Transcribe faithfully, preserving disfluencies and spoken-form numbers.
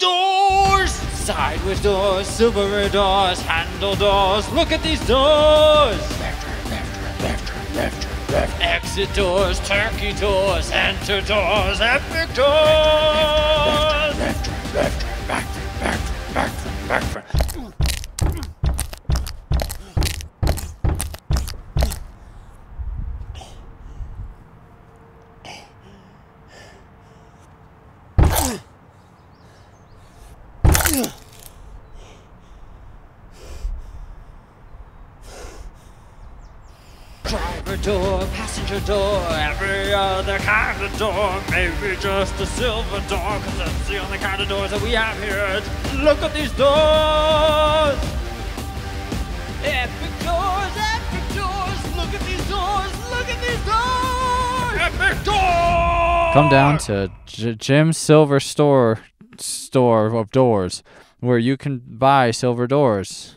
Doors! Sideways doors, silver doors, handle doors. Look at these doors! Left, left, left, left, left. Exit doors, turkey doors, enter doors, epic doors! Left, left, left, back, back, back, back, back. Driver door, passenger door, every other kind of door. Maybe just the silver door, cause that's the only kind of doors that we have here. Look at these doors! Epic doors, epic doors, look at these doors, look at these doors! Epic doors! Come down to J Jim's Silver Store Store of Doors, where you can buy silver doors.